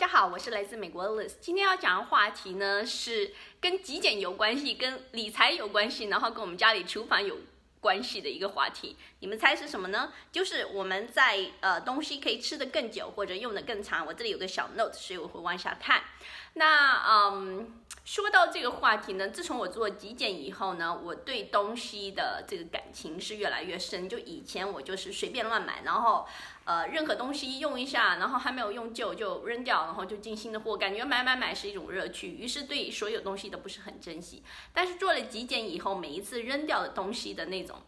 大家好，我是来自美国的 Liz。今天要讲的话题呢是跟极简有关系，跟理财有关系，然后跟我们家里厨房有关系的一个话题。你们猜是什么呢？就是我们在东西可以吃得更久或者用得更长。我这里有个小 note， 所以我会往下看。那说到这个话题呢，自从我做极简以后呢，我对东西的这个感情是越来越深。就以前我就是随便乱买，然后任何东西用一下，然后还没有用旧就扔掉，然后就进新的货，感觉买是一种乐趣，于是对所有东西都不是很珍惜。但是做了极简以后，每一次扔掉的东西的那种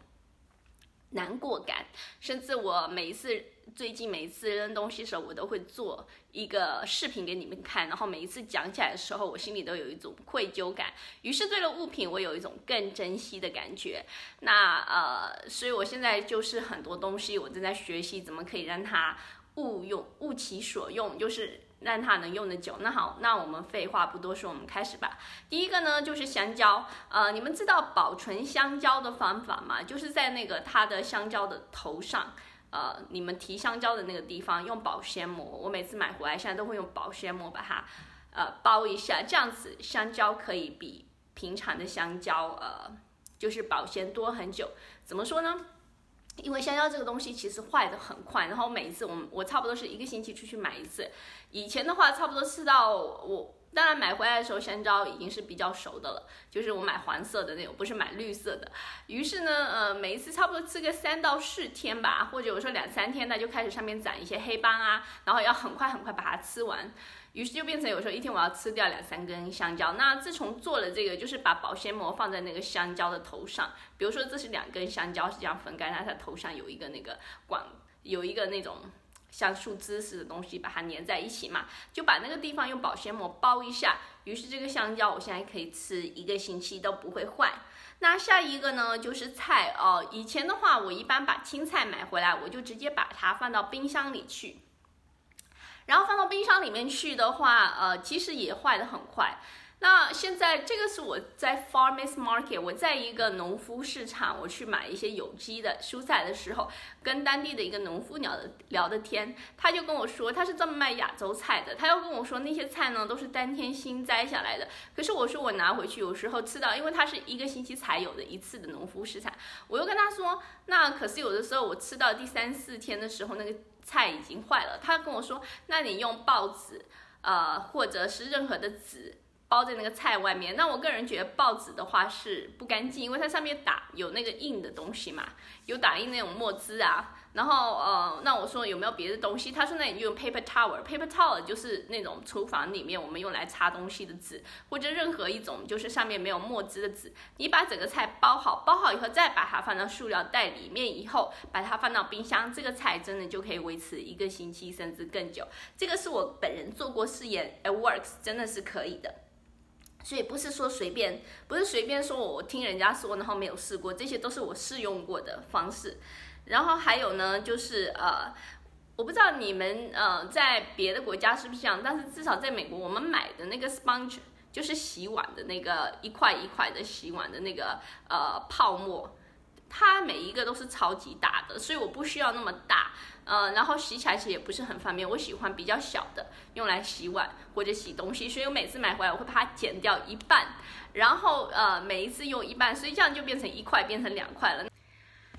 难过感，甚至我最近每一次扔东西的时候，我都会做一个视频给你们看，然后每一次讲起来的时候，我心里都有一种愧疚感，于是对了物品我有一种更珍惜的感觉。那所以我现在就是很多东西我正在学习怎么可以让它物其所用，就是让它能用得久。那好，那我们废话不多说，我们开始吧。第一个呢就是香蕉，你们知道保存香蕉的方法吗？就是在那个它的香蕉的头上，你们提香蕉的那个地方用保鲜膜，我每次买回来现在都会用保鲜膜把它包一下，这样子香蕉可以比平常的香蕉就是保鲜多很久。怎么说呢？因为香蕉这个东西其实坏的很快，然后每一次我差不多是一个星期出去买一次，以前的话差不多吃到我当然买回来的时候香蕉已经是比较熟的了，就是我买黄色的那种，不是买绿色的。于是呢每一次差不多吃个3到4天吧，或者我说2、3天，那就开始上面长一些黑斑啊，然后要很快把它吃完，于是就变成有时候一天我要吃掉2、3根香蕉。那自从做了这个，就是把保鲜膜放在那个香蕉的头上，比如说这是2根香蕉是这样分开，那它头上有一个那种像树枝似的东西把它粘在一起嘛，就把那个地方用保鲜膜包一下，于是这个香蕉我现在可以吃1个星期都不会坏。那下一个呢就是菜哦，以前的话我一般把青菜买回来，我就直接把它放到冰箱里去，然后放到冰箱里面去的话其实也坏得很快。那现在这个是我在 farmers market， 我在一个农夫市场，我去买一些有机的蔬菜的时候，跟当地的一个农夫聊的天，他就跟我说他是专门卖亚洲菜的，他又跟我说那些菜呢都是当天新摘下来的。可是我说我拿回去有时候吃到，因为它是1个星期才有的一次的农夫市场，我又跟他说那可是有的时候我吃到第3、4天的时候那个菜已经坏了。他跟我说那你用报纸或者是任何的纸包在那个菜外面。那我个人觉得报纸的话是不干净，因为它上面有那个印的东西嘛，有打印那种墨汁啊。然后那我说有没有别的东西，他说那你用 paper towel， paper towel 就是那种厨房里面我们用来擦东西的纸，或者任何一种就是上面没有墨汁的纸，你把整个菜包好以后，再把它放到塑料袋里面以后，把它放到冰箱，这个菜真的就可以维持1个星期甚至更久。这个是我本人做过试验， it works， 真的是可以的。所以不是随便说我听人家说然后没有试过，这些都是我试用过的方式。然后还有呢就是我不知道你们在别的国家是不是这样，但是至少在美国我们买的那个 sponge 就是洗碗的那个一块的洗碗的那个泡沫，它每一个都是超级大的，所以我不需要那么大，然后洗起来其实也不是很方便，我喜欢比较小的用来洗碗或者洗东西，所以我每次买回来我会把它剪掉一半，然后每一次用一半，所以这样就变成1块变成2块了。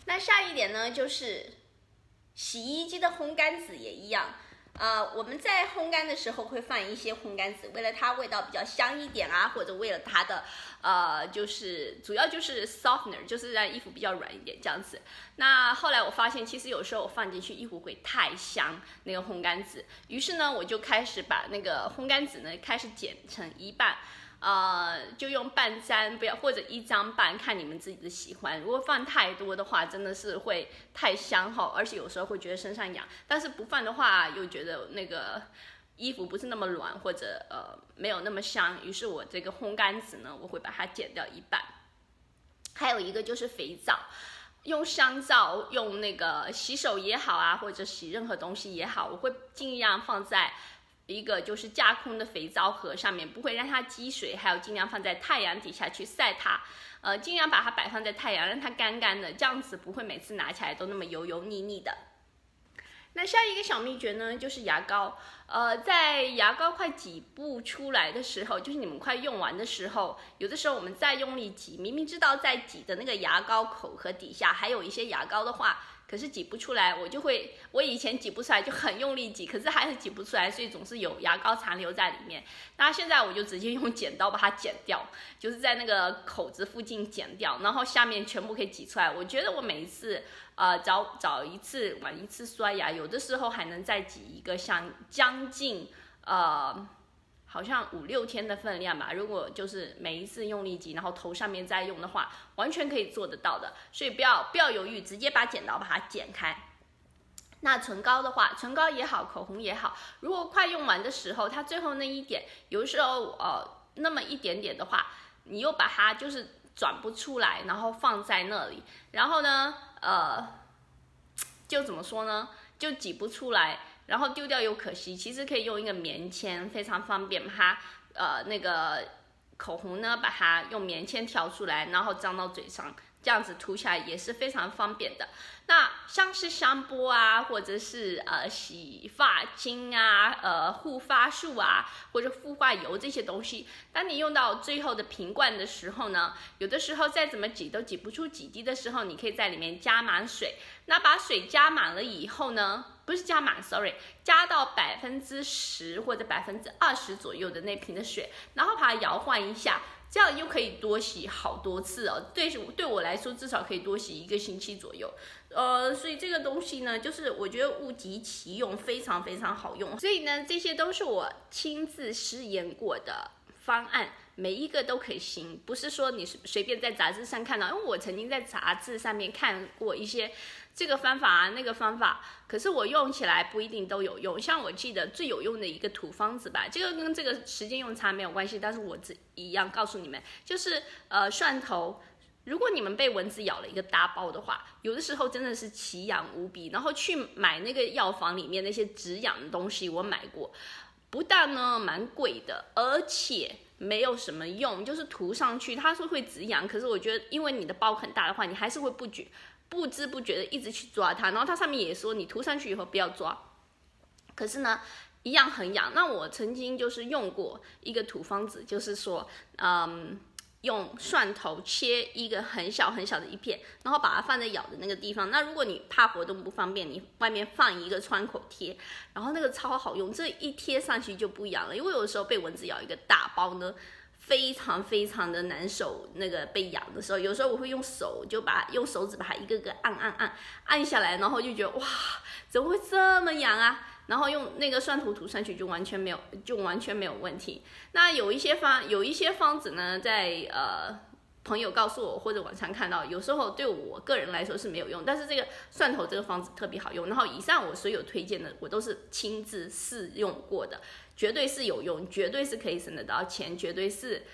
那下一点呢就是洗衣机的烘干纸也一样，我们在烘干的时候会放一些烘干纸，为了它味道比较香一点啊，或者为了它的就是主要就是 softener， 就是让衣服比较软一点这样子。那后来我发现其实有时候我放进去衣服会太香那个烘干纸，于是呢我就开始把那个烘干纸呢开始剪成一半，就用半张不要或者1张半，看你们自己的喜欢。如果放太多的话真的是会太香哈，而且有时候会觉得身上痒，但是不放的话又觉得那个衣服不是那么软，或者没有那么香，于是我这个烘干纸呢我会把它剪掉一半。还有一个就是肥皂，用香皂用那个洗手也好啊，或者洗任何东西也好，我会尽量放在一个就是架空的肥皂盒上面，不会让它积水，还有尽量放在太阳底下去晒它，尽量把它摆放在太阳，让它干干的，这样子不会每次拿起来都那么油油腻腻的。那下一个小秘诀呢，就是牙膏。在牙膏快挤不出来的时候，就是你们快用完的时候，有的时候我们再用力挤，明明知道在挤的那个牙膏口和底下还有一些牙膏的话，可是挤不出来，我以前挤不出来就很用力挤，可是还是挤不出来，所以总是有牙膏残留在里面。那现在我就直接用剪刀把它剪掉，就是在那个口子附近剪掉，然后下面全部可以挤出来。我觉得我每一次早一次晚一次刷牙，有的时候还能再挤一个像将近好像5、6天的分量吧。如果就是每一次用力挤，然后头上面再用的话，完全可以做得到的。所以不要犹豫，直接把剪刀把它剪开。那唇膏的话，唇膏也好，口红也好，如果快用完的时候，它最后那一点，有时候那么一点点的话，你又把它就是转不出来，然后放在那里，然后呢，就怎么说呢，就挤不出来。然后丢掉又可惜，其实可以用一个棉签，非常方便。它那个口红呢，把它用棉签挑出来，然后粘到嘴上，这样子涂起来也是非常方便的。那像是香波啊，或者是洗发精啊，护发素啊，或者护发油这些东西，当你用到最后的瓶罐的时候呢，有的时候再怎么挤都挤不出几滴的时候，你可以在里面加满水。那把水加满了以后呢，不是加满 ，sorry， 加到10%或者20%左右的那瓶的水，然后把它摇晃一下。这样又可以多洗好多次哦，对我来说至少可以多洗1个星期左右，所以这个东西呢，就是我觉得物极其用，非常非常好用。所以呢，这些都是我亲自试验过的方案，每一个都可以行，不是说你随便在杂志上看到，因为我曾经在杂志上面看过一些这个方法啊那个方法，可是我用起来不一定都有用。像我记得最有用的一个土方子吧，这个跟这个时间用差没有关系，但是我一样告诉你们，就是蒜头。如果你们被蚊子咬了一个大包的话，有的时候真的是奇痒无比，然后去买那个药房里面那些止痒的东西，我买过，不但呢蛮贵的，而且没有什么用，就是涂上去它是会止痒，可是我觉得因为你的包很大的话，你还是会不知不觉的一直去抓它，然后它上面也说你涂上去以后不要抓，可是呢一样很痒。那我曾经就是用过一个土方子，就是说用蒜头切一个很小很小的一片，然后把它放在咬的那个地方。那如果你怕活动不方便，你外面放一个创口贴，然后那个超好用，这一贴上去就不痒了。因为有的时候被蚊子咬一个大包呢，非常非常的难受。那个被痒的时候，有时候我会用手指把它一个个按下来，然后就觉得哇，怎么会这么痒啊？然后用那个蒜头涂上去就完全没有问题。那有一些方子呢，在朋友告诉我或者网上看到，有时候对我个人来说是没有用，但是这个蒜头这个方子特别好用。然后以上我所有推荐的，我都是亲自试用过的，绝对是有用，绝对是可以省得到钱，绝对是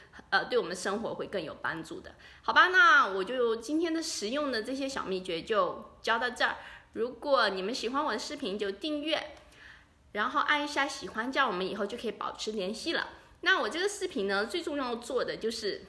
对我们生活会更有帮助的，好吧？那我就今天的实用的这些小秘诀就教到这儿。如果你们喜欢我的视频，就订阅。然后按一下喜欢，这样我们以后就可以保持联系了。那我这个视频呢，最重要做的就是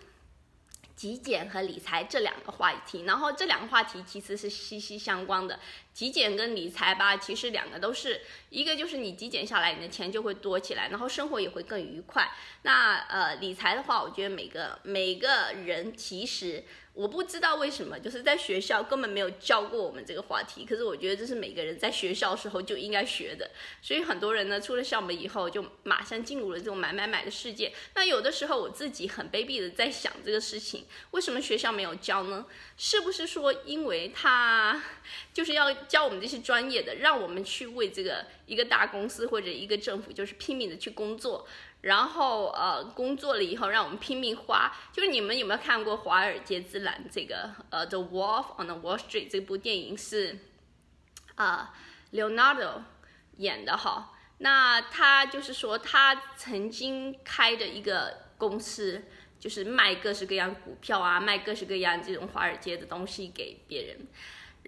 极简和理财这2个话题，然后这2个话题其实是息息相关的。极简跟理财吧，其实2个都是，一个就是你极简下来，你的钱就会多起来，然后生活也会更愉快。那理财的话，我觉得每个人其实。我不知道为什么，就是在学校根本没有教过我们这个话题，可是我觉得这是每个人在学校的时候就应该学的。所以很多人呢，出了校门以后就马上进入了这种买买买的世界。那有的时候我自己很卑鄙的在想这个事情，为什么学校没有教呢？是不是说因为他就是要教我们这些专业的，让我们去为这个一个大公司或者一个政府就是拼命的去工作，然后工作了以后让我们拼命花。就是你们有没有看过《华尔街之狼》这个《The Wolf on the Wall Street》这部电影，是Leonardo 演的哈。那他就是说他曾经开的一个公司，就是卖各式各样股票啊，卖各式各样这种华尔街的东西给别人。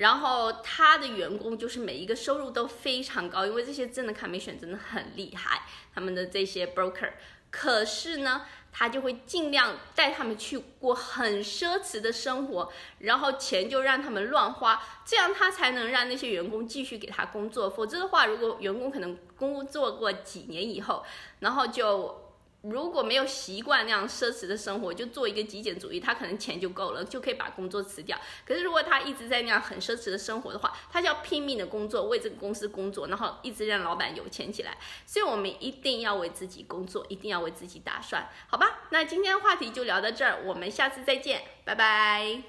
然后他的员工就是每一个收入都非常高，因为这些真的 commission 真的很厉害，他们的这些 broker。 可是呢，他就会尽量带他们去过很奢侈的生活，然后钱就让他们乱花，这样他才能让那些员工继续给他工作。否则的话，如果员工可能工作过几年以后，然后就如果没有习惯那样奢侈的生活，就做一个极简主义，他可能钱就够了，就可以把工作辞掉。可是如果他一直在那样很奢侈的生活的话，他就要拼命的工作，为这个公司工作，然后一直让老板有钱起来。所以我们一定要为自己工作，一定要为自己打算，好吧？那今天的话题就聊到这儿，我们下次再见，拜拜。